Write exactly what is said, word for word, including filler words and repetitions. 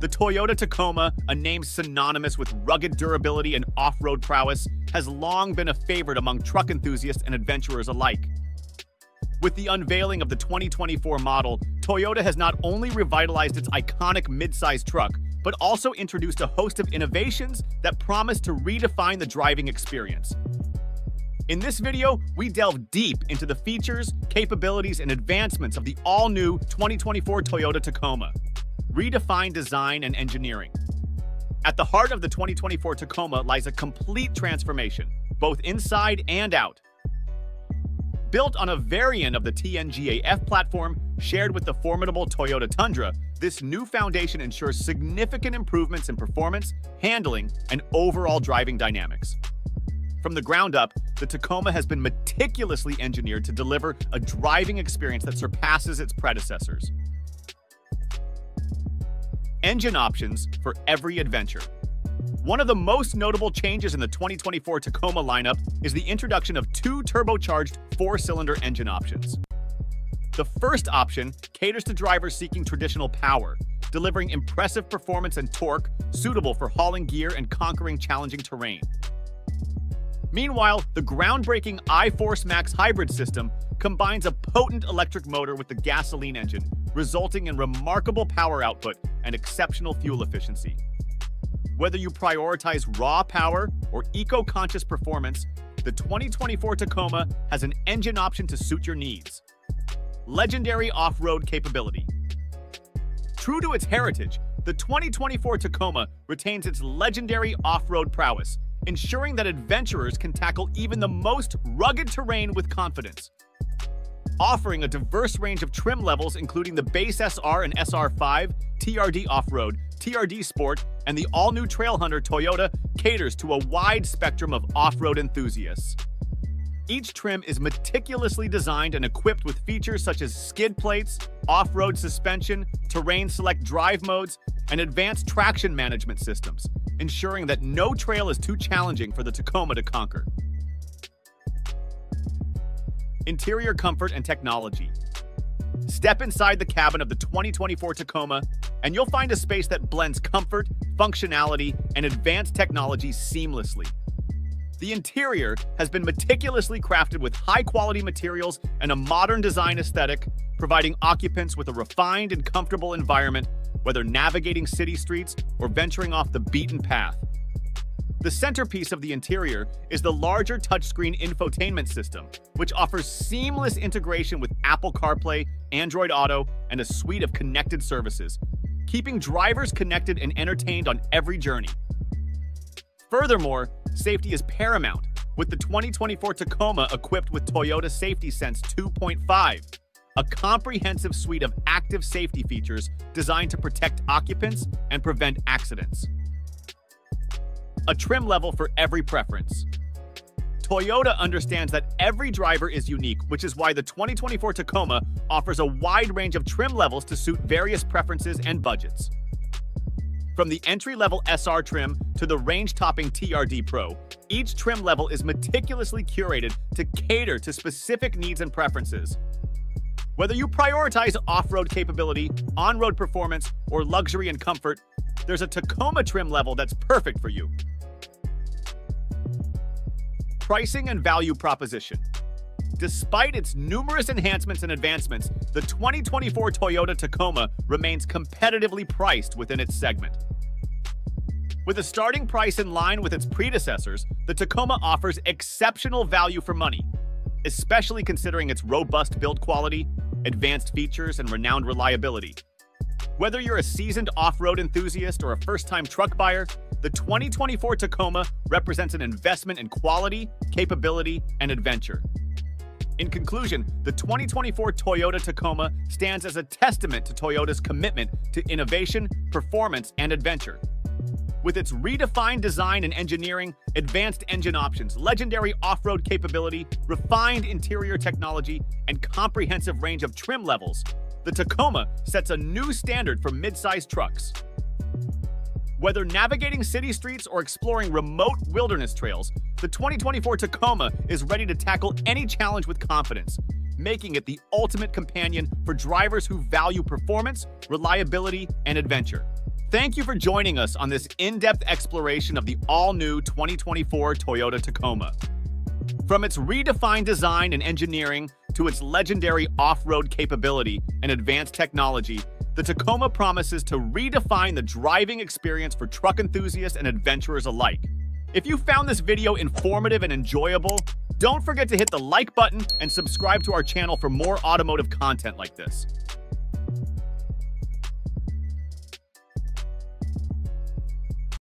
The Toyota Tacoma, a name synonymous with rugged durability and off-road prowess, has long been a favorite among truck enthusiasts and adventurers alike. With the unveiling of the twenty twenty-four model, Toyota has not only revitalized its iconic midsize truck, but also introduced a host of innovations that promise to redefine the driving experience. In this video, we delve deep into the features, capabilities, and advancements of the all-new twenty twenty-four Toyota Tacoma. Redefined design and engineering. At the heart of the twenty twenty-four Tacoma lies a complete transformation, both inside and out. Built on a variant of the T N G A F platform shared with the formidable Toyota Tundra, this new foundation ensures significant improvements in performance, handling, and overall driving dynamics. From the ground up, the Tacoma has been meticulously engineered to deliver a driving experience that surpasses its predecessors. Engine options for every adventure. One of the most notable changes in the twenty twenty-four Tacoma lineup is the introduction of two turbocharged four-cylinder engine options. The first option caters to drivers seeking traditional power, delivering impressive performance and torque suitable for hauling gear and conquering challenging terrain. Meanwhile, the groundbreaking iForce Max hybrid system combines a potent electric motor with the gasoline engine, resulting in remarkable power output and exceptional fuel efficiency. Whether you prioritize raw power or eco-conscious performance, the twenty twenty-four Tacoma has an engine option to suit your needs. Legendary off-road capability. True to its heritage, the twenty twenty-four Tacoma retains its legendary off-road prowess, ensuring that adventurers can tackle even the most rugged terrain with confidence. Offering a diverse range of trim levels including the base S R and S R five, T R D Off-Road, T R D Sport, and the all-new Trailhunter Toyota caters to a wide spectrum of off-road enthusiasts. Each trim is meticulously designed and equipped with features such as skid plates, off-road suspension, terrain select drive modes, and advanced traction management systems, ensuring that no trail is too challenging for the Tacoma to conquer. Interior comfort and technology. Step inside the cabin of the twenty twenty-four Tacoma, and you'll find a space that blends comfort, functionality, and advanced technology seamlessly. The interior has been meticulously crafted with high-quality materials and a modern design aesthetic, providing occupants with a refined and comfortable environment, whether navigating city streets or venturing off the beaten path. The centerpiece of the interior is the larger touchscreen infotainment system, which offers seamless integration with Apple CarPlay, Android Auto, and a suite of connected services, keeping drivers connected and entertained on every journey. Furthermore, safety is paramount, with the twenty twenty-four Tacoma equipped with Toyota Safety Sense two point five, a comprehensive suite of active safety features designed to protect occupants and prevent accidents. A trim level for every preference. Toyota understands that every driver is unique, which is why the twenty twenty-four Tacoma offers a wide range of trim levels to suit various preferences and budgets. From the entry-level S R trim to the range-topping T R D Pro, each trim level is meticulously curated to cater to specific needs and preferences. Whether you prioritize off-road capability, on-road performance, or luxury and comfort, there's a Tacoma trim level that's perfect for you. Pricing and value proposition. Despite its numerous enhancements and advancements, the twenty twenty-four Toyota Tacoma remains competitively priced within its segment. With a starting price in line with its predecessors, the Tacoma offers exceptional value for money, especially considering its robust build quality, advanced features, and renowned reliability. Whether you're a seasoned off-road enthusiast or a first-time truck buyer, the twenty twenty-four Tacoma represents an investment in quality, capability, and adventure. In conclusion, the twenty twenty-four Toyota Tacoma stands as a testament to Toyota's commitment to innovation, performance, and adventure. With its redefined design and engineering, advanced engine options, legendary off-road capability, refined interior technology, and comprehensive range of trim levels, the Tacoma sets a new standard for mid-size trucks. Whether navigating city streets or exploring remote wilderness trails, the twenty twenty-four Tacoma is ready to tackle any challenge with confidence, making it the ultimate companion for drivers who value performance, reliability, and adventure. Thank you for joining us on this in-depth exploration of the all-new twenty twenty-four Toyota Tacoma. From its redefined design and engineering to its legendary off-road capability and advanced technology, the Tacoma promises to redefine the driving experience for truck enthusiasts and adventurers alike. If you found this video informative and enjoyable, don't forget to hit the like button and subscribe to our channel for more automotive content like this.